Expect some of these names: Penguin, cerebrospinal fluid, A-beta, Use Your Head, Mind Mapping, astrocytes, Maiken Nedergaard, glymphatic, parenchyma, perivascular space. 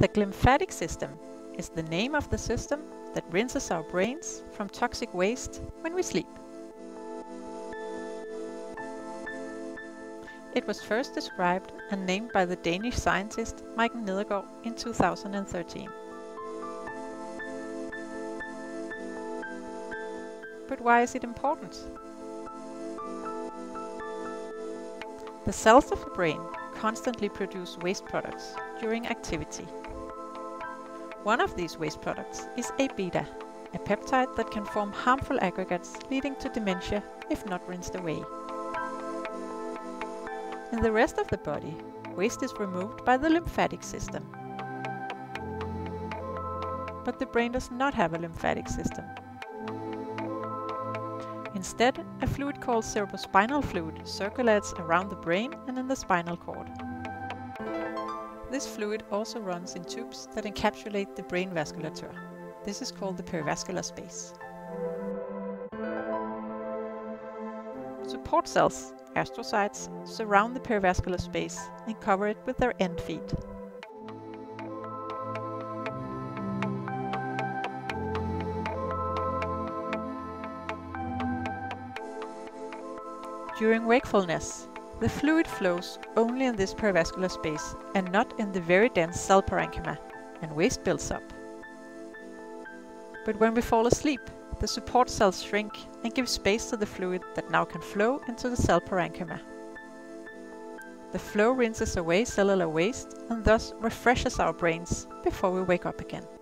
The glymphatic system is the name of the system that rinses our brains from toxic waste when we sleep. It was first described and named by the Danish scientist Maiken Nedergaard in 2013. But why is it important? The cells of the brain constantly produce waste products during activity. One of these waste products is A-beta, a peptide that can form harmful aggregates leading to dementia if not rinsed away. In the rest of the body, waste is removed by the lymphatic system. But the brain does not have a lymphatic system. Instead, a fluid called cerebrospinal fluid circulates around the brain and in the spinal cord. This fluid also runs in tubes that encapsulate the brain vasculature. This is called the perivascular space. Support cells, astrocytes, surround the perivascular space and cover it with their end feet. During wakefulness, the fluid flows only in this perivascular space and not in the very dense cell parenchyma, and waste builds up. But when we fall asleep, the support cells shrink and give space to the fluid that now can flow into the cell parenchyma. The flow rinses away cellular waste and thus refreshes our brains before we wake up again.